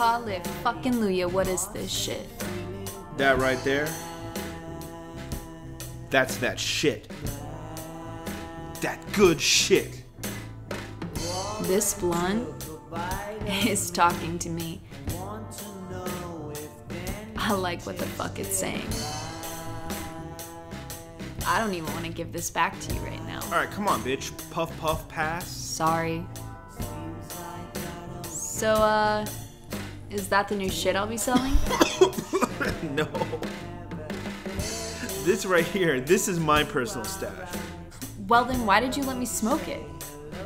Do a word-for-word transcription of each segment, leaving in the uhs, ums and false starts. Hallelujah, what is this shit? That right there? That's that shit. That good shit. This blunt is talking to me. I like what the fuck it's saying. I don't even want to give this back to you right now. Alright, come on, bitch. Puff, puff, pass. Sorry. So, uh, is that the new shit I'll be selling? No. This right here, this is my personal stash. Well then, why did you let me smoke it?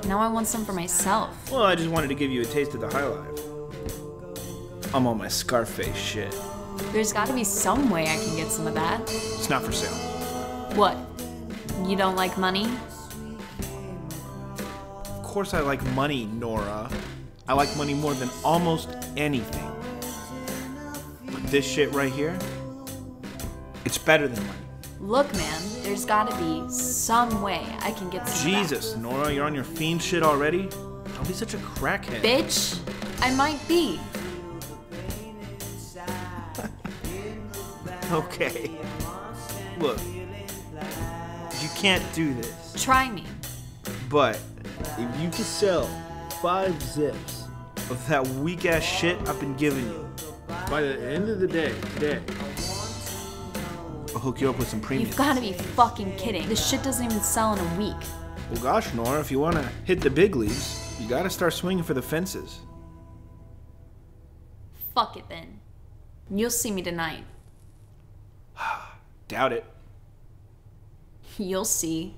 Now I want some for myself. Well, I just wanted to give you a taste of the high life. I'm on my Scarface shit. There's gotta be some way I can get some of that. It's not for sale. What? You don't like money? Of course I like money, Nora. I like money more than almost anything. But this shit right here, it's better than money. Look, man, there's gotta be some way I can get some Jesus, of that. Nora, you're on your fiend shit already? Don't be such a crackhead. Bitch, I might be. Okay. Look, you can't do this. Try me. But if you can sell five zips of that weak-ass shit I've been giving you, by the end of the day, today, I'll hook you up with some premium. You've got to be fucking kidding. This shit doesn't even sell in a week. Well, gosh, Nora, if you want to hit the big leagues, you got to start swinging for the fences. Fuck it, then. You'll see me tonight. Doubt it. You'll see.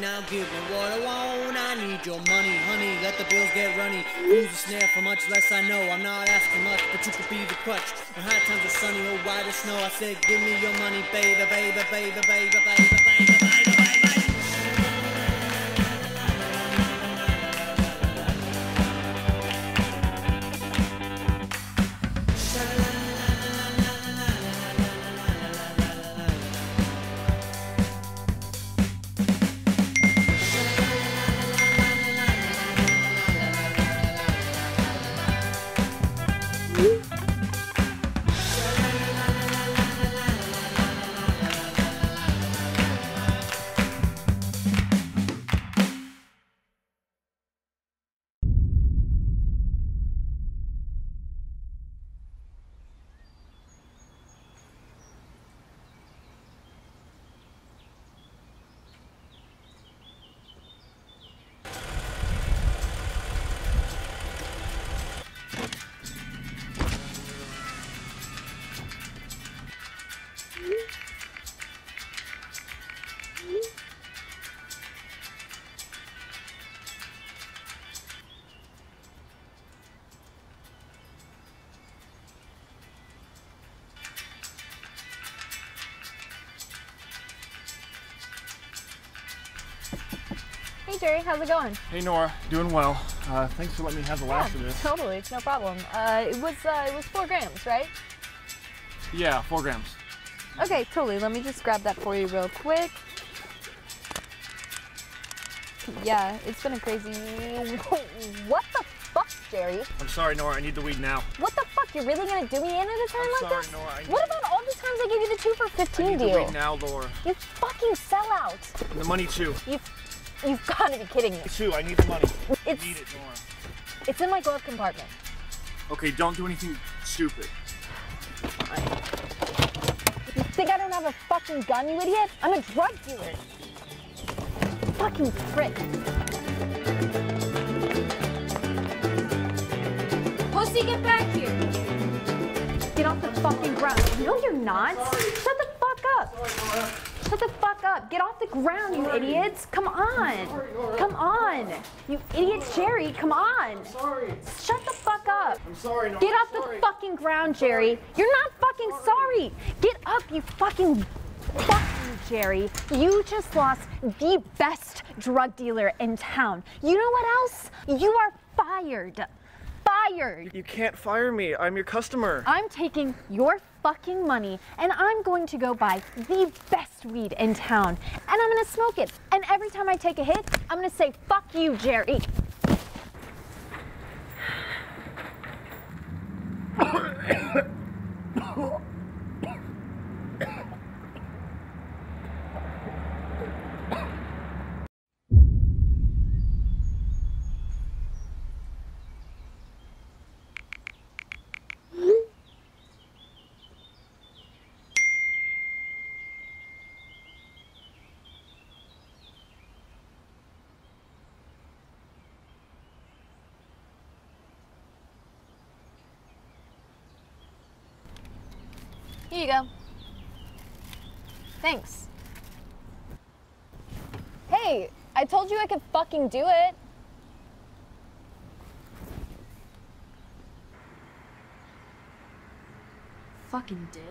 Now give me what I want. I need your money, honey. Let the bills get runny. Use a snare for much less. I know I'm not asking much, but you could be the crutch. When high times are sunny or white as snow, I said, give me your money, baby, baby, baby, baby, baby, baby, baby, baby. Jerry, how's it going? Hey Nora, doing well. Uh, thanks for letting me have the last yeah, of this. Totally, it's no problem. Uh, it was uh, it was four grams, right? Yeah, four grams. Okay, totally. Let me just grab that for you real quick. Yeah, it's been a crazy. What the fuck, Jerry? I'm sorry, Nora. I need the weed now. What the fuck? You're really gonna do me in at a time I'm like sorry, this? Nora, I need... What about all the times I gave you the two for fifteen I need deal? The weed now, Laura. You fucking sellout. And the money too. You, you've got to be kidding me. Too. I need the money. It's, I need it, Nora. It's in my glove compartment. Okay, don't do anything stupid. Fine. You think I don't have a fucking gun, you idiot? I'm a drug dealer. Fucking prick. Pussy, get back here! Get off the fucking ground. No, you're not. Sorry. Shut the fuck up. Sorry, Nora. Shut the fuck up. Get off the ground, sorry. You idiots. Come on. Sorry, come on. You idiot, Jerry. Come on. I'm sorry. Shut the fuck up. I'm sorry, Nora. Get off sorry. the fucking ground, Jerry. You're not fucking sorry. sorry. Get up, you fucking... Fuck you, Jerry. You just lost the best drug dealer in town. You know what else? You are fired. Fired. You can't fire me. I'm your customer. I'm taking your fucking money, and I'm going to go buy the best weed in town, and I'm gonna smoke it. And every time I take a hit, I'm gonna say, fuck you, Jerry. Here you go. Thanks. Hey, I told you I could fucking do it. Fucking dick.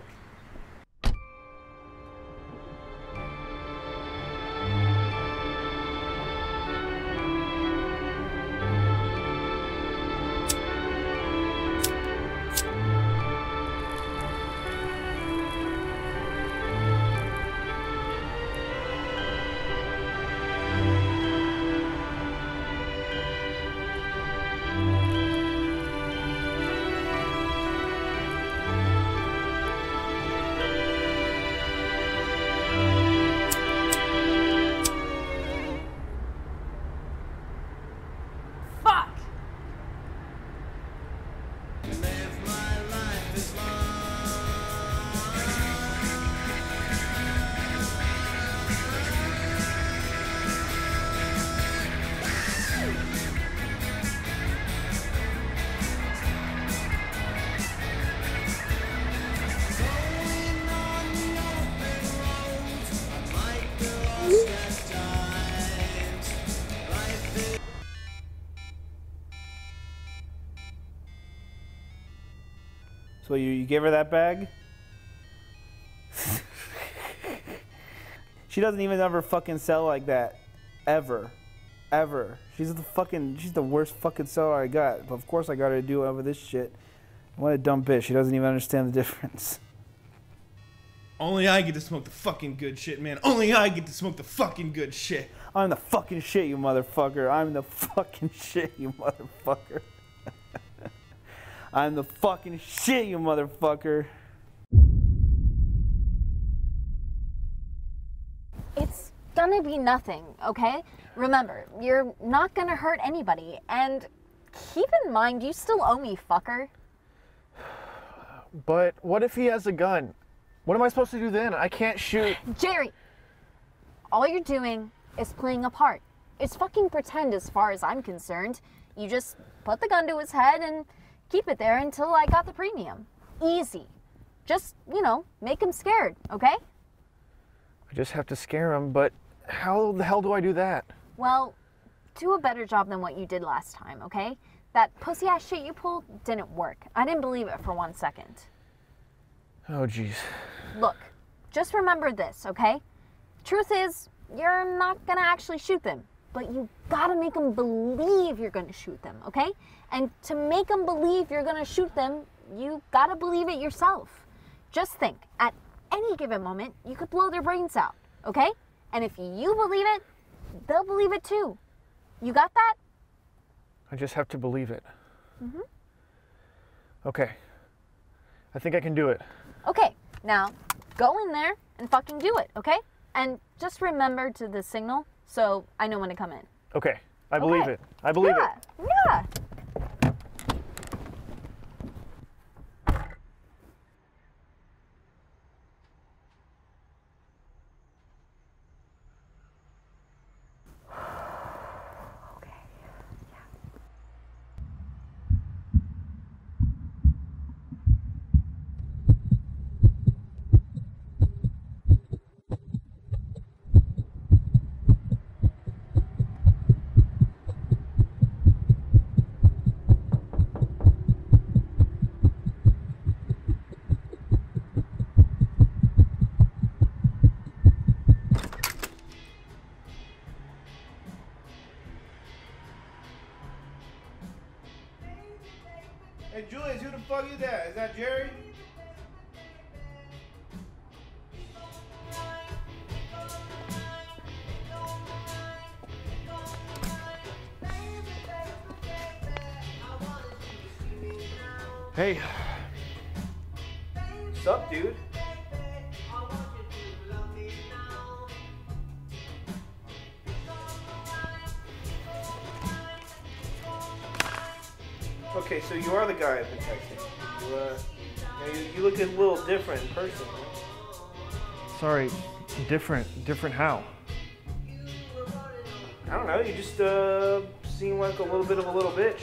So you, you give her that bag? She doesn't even ever fucking sell like that. Ever. Ever. She's the fucking, she's the worst fucking seller I got. But of course I got her to do over this shit. What a dumb bitch. She doesn't even understand the difference. Only I get to smoke the fucking good shit, man. Only I get to smoke the fucking good shit. I'm the fucking shit, you motherfucker. I'm the fucking shit, you motherfucker. I'm the fucking shit, you motherfucker. It's gonna be nothing, okay? Remember, you're not gonna hurt anybody. And keep in mind, you still owe me, fucker. But what if he has a gun? What am I supposed to do then? I can't shoot. Jerry, all you're doing is playing a part. It's fucking pretend as far as I'm concerned. You just put the gun to his head and keep it there until I got the premium. Easy. Just, you know, make him scared, okay? I just have to scare him, but how the hell do I do that? Well, do a better job than what you did last time, okay? That pussy-ass shit you pulled didn't work. I didn't believe it for one second. Oh, jeez. Look, just remember this, okay? Truth is, you're not gonna actually shoot them. but you gotta make them believe you're gonna shoot them, okay? And to make them believe you're gonna shoot them, you gotta believe it yourself. Just think, at any given moment, you could blow their brains out, okay? And if you believe it, they'll believe it too. You got that? I just have to believe it. Mm-hmm. Okay. I think I can do it. Okay, now go in there and fucking do it, okay? And just remember to the signal so I know when to come in. Okay, I believe okay. it. I believe yeah. it. Yeah, yeah. Hey, Julius, who the fuck is that? Is that Jerry? Hey. What's up, dude? Okay, so you are the guy I've been texting. You, uh, you, you look a little different in person. Right? Sorry, different? Different how? I don't know, you just uh, seem like a little bit of a little bitch.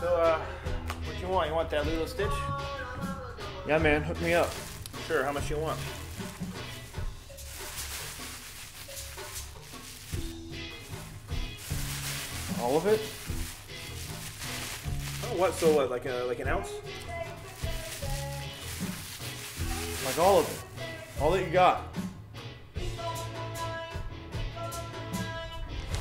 So, uh, what you want? You want that Lilo Stitch? Yeah, man, hook me up. Sure, how much you want? All of it? Oh, what? So what, like, a, like an ounce? Like all of it? All that you got?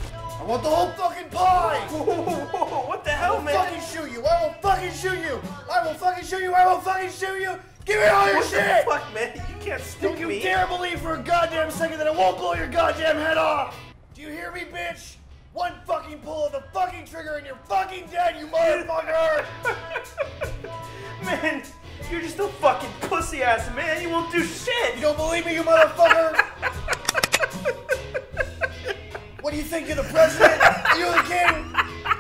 I want the whole fucking pie! Whoa, whoa, whoa, whoa. What the hell, man? I will fucking shoot you! I will fucking shoot you! I will fucking shoot you! I will fucking shoot you! Give me all your what shit! What the fuck, man? You can't stick me. Don't you dare believe for a goddamn second that I won't blow your goddamn head off! Do you hear me, bitch? One fucking pull of the fucking trigger and you're fucking dead, you motherfucker! Man, you're just a fucking pussy ass, man. You won't do shit! You don't believe me, you motherfucker! You think you're the president? You're the king?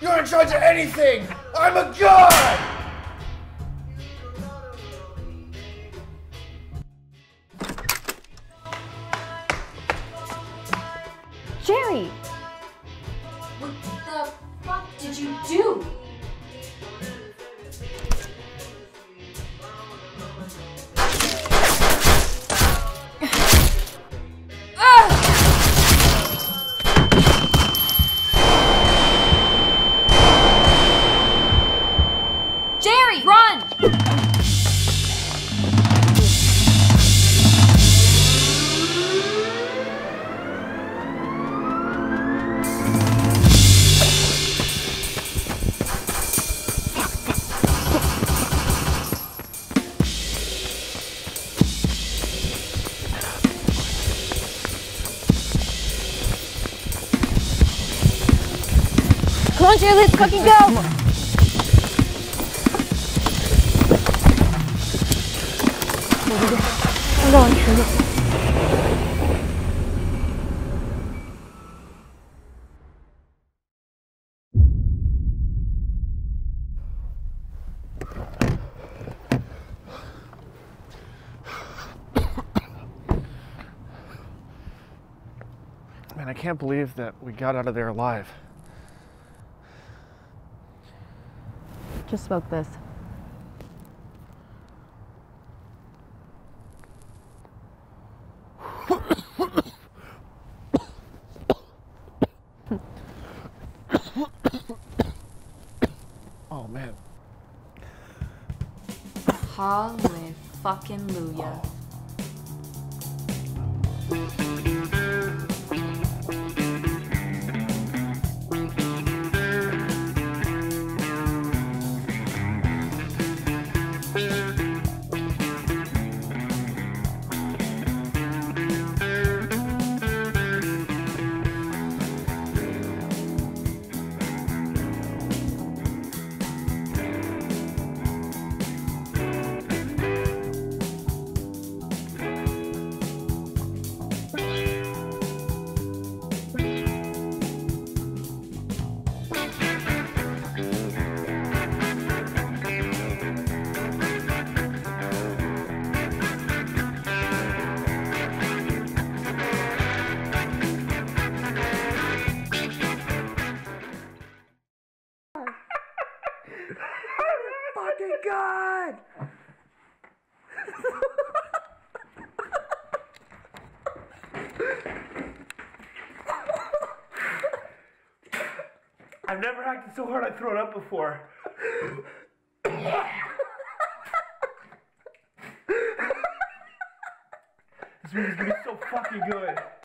You're in charge of anything! I'm a god! Jerry! What the fuck did you do? Come on, Jerry, let's fucking go! Come on. I'm going, I'm going. Man, I can't believe that we got out of there alive. Just smoke this. Hallelujah. Fucking God! I've never acted so hard I've thrown up before. This movie's gonna be so fucking good.